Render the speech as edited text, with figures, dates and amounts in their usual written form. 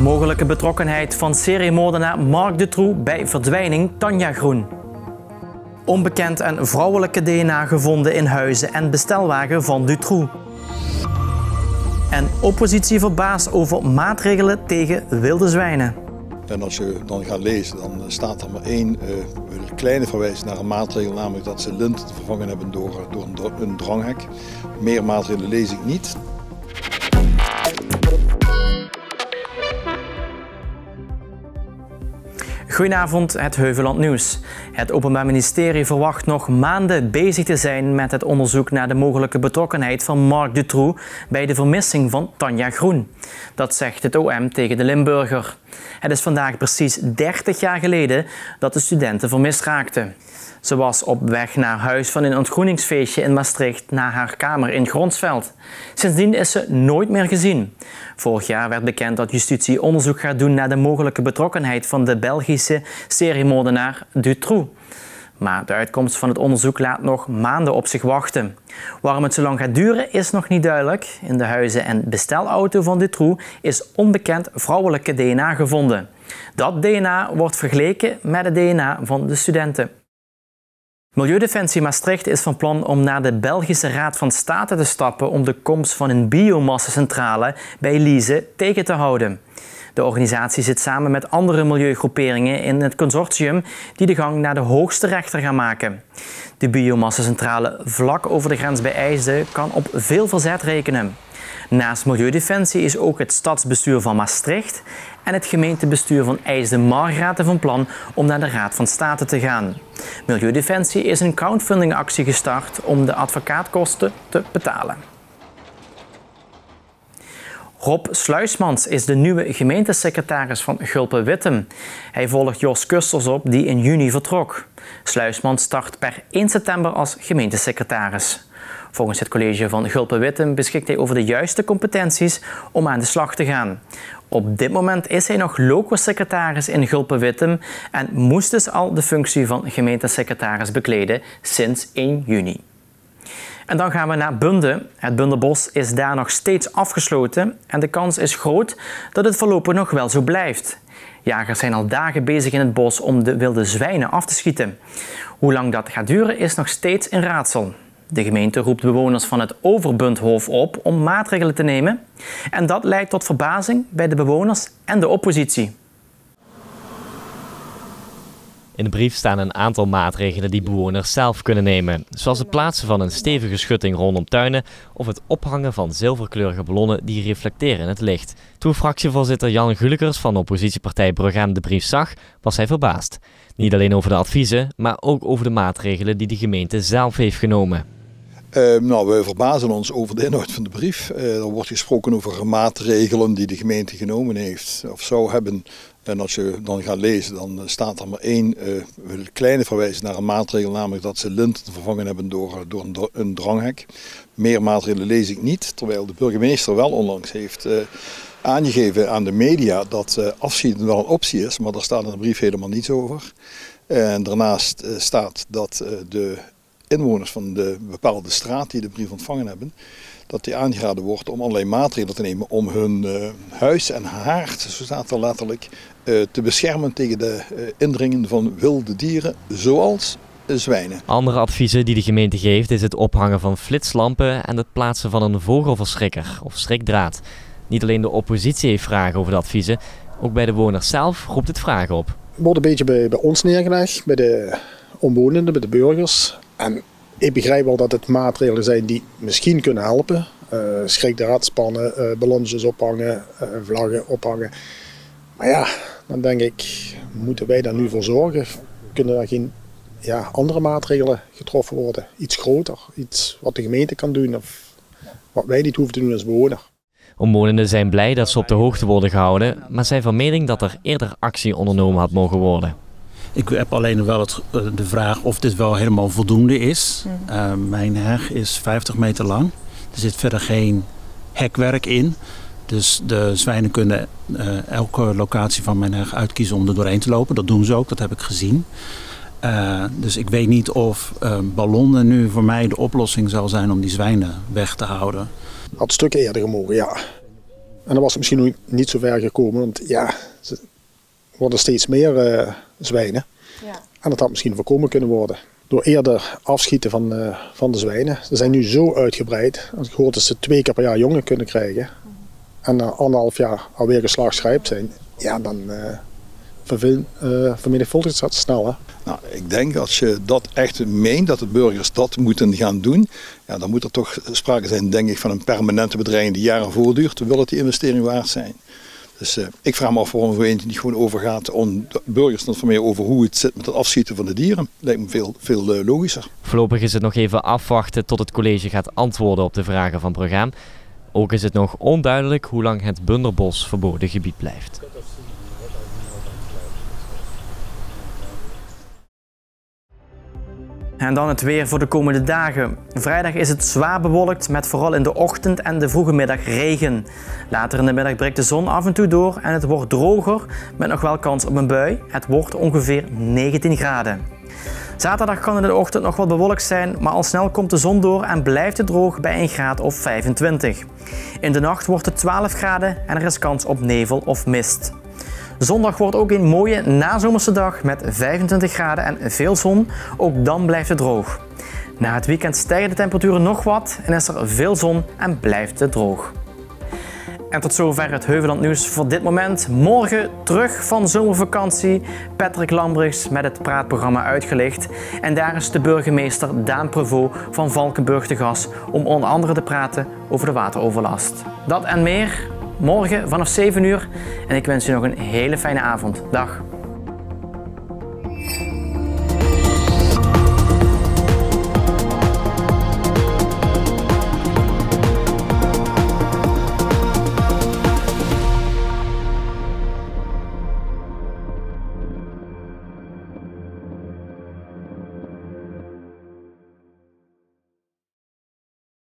Mogelijke betrokkenheid van seriemoordenaar Marc Dutroux bij verdwijning Tanja Groen. Onbekend en vrouwelijke DNA gevonden in huizen en bestelwagen van Dutroux. En oppositie verbaasd over maatregelen tegen wilde zwijnen. En als je dan gaat lezen, dan staat er maar één kleine verwijs naar een maatregel, namelijk dat ze lint vervangen hebben door een dranghek. Meer maatregelen lees ik niet. Goedenavond, het Heuvelland Nieuws. Het Openbaar Ministerie verwacht nog maanden bezig te zijn met het onderzoek naar de mogelijke betrokkenheid van Marc Dutroux bij de vermissing van Tanja Groen. Dat zegt het OM tegen de Limburger. Het is vandaag precies 30 jaar geleden dat de studenten vermist raakten. Ze was op weg naar huis van een ontgroeningsfeestje in Maastricht naar haar kamer in Gronsveld. Sindsdien is ze nooit meer gezien. Vorig jaar werd bekend dat justitie onderzoek gaat doen naar de mogelijke betrokkenheid van de Belgische seriemoordenaar Dutroux. Maar de uitkomst van het onderzoek laat nog maanden op zich wachten. Waarom het zo lang gaat duren is nog niet duidelijk. In de huizen- en bestelauto van Dutroux is onbekend vrouwelijke DNA gevonden. Dat DNA wordt vergeleken met het DNA van de studenten. Milieudefensie Maastricht is van plan om naar de Belgische Raad van State te stappen om de komst van een biomassacentrale bij Lize tegen te houden. De organisatie zit samen met andere milieugroeperingen in het consortium die de gang naar de hoogste rechter gaan maken. De biomassacentrale vlak over de grens bij IJsden kan op veel verzet rekenen. Naast Milieudefensie is ook het stadsbestuur van Maastricht en het gemeentebestuur van Eijsden-Margraten van plan om naar de Raad van State te gaan. Milieudefensie is een crowdfundingactie gestart om de advocaatkosten te betalen. Rob Sluismans is de nieuwe gemeentesecretaris van Gulpen-Wittem. Hij volgt Jos Kusters op, die in juni vertrok. Sluismans start per 1 september als gemeentesecretaris. Volgens het college van Gulpen-Wittem beschikt hij over de juiste competenties om aan de slag te gaan. Op dit moment is hij nog loco-secretaris in Gulpen-Wittem en moest dus al de functie van gemeentesecretaris bekleden sinds 1 juni. En dan gaan we naar Bunde. Het Bunderbos is daar nog steeds afgesloten en de kans is groot dat het voorlopig nog wel zo blijft. Jagers zijn al dagen bezig in het bos om de wilde zwijnen af te schieten. Hoe lang dat gaat duren is nog steeds een raadsel. De gemeente roept bewoners van het Overbundhof op om maatregelen te nemen. En dat leidt tot verbazing bij de bewoners en de oppositie. In de brief staan een aantal maatregelen die bewoners zelf kunnen nemen. Zoals het plaatsen van een stevige schutting rondom tuinen of het ophangen van zilverkleurige ballonnen die reflecteren in het licht. Toen fractievoorzitter Jan Gulikers van de oppositiepartij Brug-Gaan de brief zag, was hij verbaasd. Niet alleen over de adviezen, maar ook over de maatregelen die de gemeente zelf heeft genomen. We verbazen ons over de inhoud van de brief. Er wordt gesproken over maatregelen die de gemeente genomen heeft of zou hebben. En als je dan gaat lezen, dan staat er maar één kleine verwijs naar een maatregel, namelijk dat ze lint vervangen hebben door een dranghek. Meer maatregelen lees ik niet, terwijl de burgemeester wel onlangs heeft aangegeven aan de media dat afschieten wel een optie is, maar daar staat in de brief helemaal niets over. En daarnaast staat dat de inwoners van de bepaalde straat die de brief ontvangen hebben, dat die aangeraden wordt om allerlei maatregelen te nemen om hun huis en haard, zo staat er letterlijk, te beschermen tegen de indringen van wilde dieren, zoals zwijnen. Andere adviezen die de gemeente geeft is het ophangen van flitslampen en het plaatsen van een vogelverschrikker of schrikdraad. Niet alleen de oppositie heeft vragen over de adviezen, ook bij de woners zelf roept het vragen op. Het wordt een beetje bij ons neergelegd, bij de omwonenden, bij de burgers. En ik begrijp wel dat het maatregelen zijn die misschien kunnen helpen. Schrikdraad spannen, ballonnetjes ophangen, vlaggen ophangen. Maar ja, dan denk ik, moeten wij daar nu voor zorgen? Kunnen er geen andere maatregelen getroffen worden? Iets groter, iets wat de gemeente kan doen of wat wij niet hoeven te doen als bewoner. Omwonenden zijn blij dat ze op de hoogte worden gehouden, maar zijn van mening dat er eerder actie ondernomen had mogen worden. Ik heb alleen wel de vraag of dit wel helemaal voldoende is. Mijn heg is 50 meter lang. Er zit verder geen hekwerk in. Dus de zwijnen kunnen elke locatie van mijn heg uitkiezen om er doorheen te lopen. Dat doen ze ook, dat heb ik gezien. Dus ik weet niet of ballonnen nu voor mij de oplossing zal zijn om die zwijnen weg te houden. Had stukken eerder gemogen, ja. En dan was het misschien nog niet zo ver gekomen, want ja, ze worden steeds meer zwijnen. Ja. En dat had misschien voorkomen kunnen worden door eerder afschieten van de zwijnen. Ze zijn nu zo uitgebreid. Ik hoor dat ze 2 keer per jaar jongen kunnen krijgen. En na 1,5 jaar alweer geslachtsrijp zijn. Ja, dan vermenigvuldigt dat snel. Hè? Nou, ik denk als je dat echt meent, dat de burgers dat moeten gaan doen, ja, dan moet er toch sprake zijn, denk ik, van een permanente bedreiging die jaren voortduurt, wil het die investering waard zijn. Dus ik vraag me af waarom een gemeente niet gewoon overgaat om de burgers te informeren over hoe het zit met het afschieten van de dieren. Lijkt me veel logischer. Voorlopig is het nog even afwachten tot het college gaat antwoorden op de vragen van Brug-Gaan. Ook is het nog onduidelijk hoe lang het Bunderbos verboden gebied blijft. En dan het weer voor de komende dagen. Vrijdag is het zwaar bewolkt met vooral in de ochtend en de vroege middag regen. Later in de middag breekt de zon af en toe door en het wordt droger met nog wel kans op een bui. Het wordt ongeveer 19 graden. Zaterdag kan het in de ochtend nog wat bewolkt zijn, maar al snel komt de zon door en blijft het droog bij een graad of 25. In de nacht wordt het 12 graden en er is kans op nevel of mist. Zondag wordt ook een mooie nazomerse dag met 25 graden en veel zon. Ook dan blijft het droog. Na het weekend stijgen de temperaturen nog wat en is er veel zon en blijft het droog. En tot zover het Heuvelland nieuws voor dit moment. Morgen terug van zomervakantie. Patrick Lambrichs met het praatprogramma Uitgelicht. En daar is de burgemeester Daan Prevot van Valkenburg te gast om onder andere te praten over de wateroverlast. Dat en meer morgen vanaf 7 uur en ik wens u nog een hele fijne avond. Dag!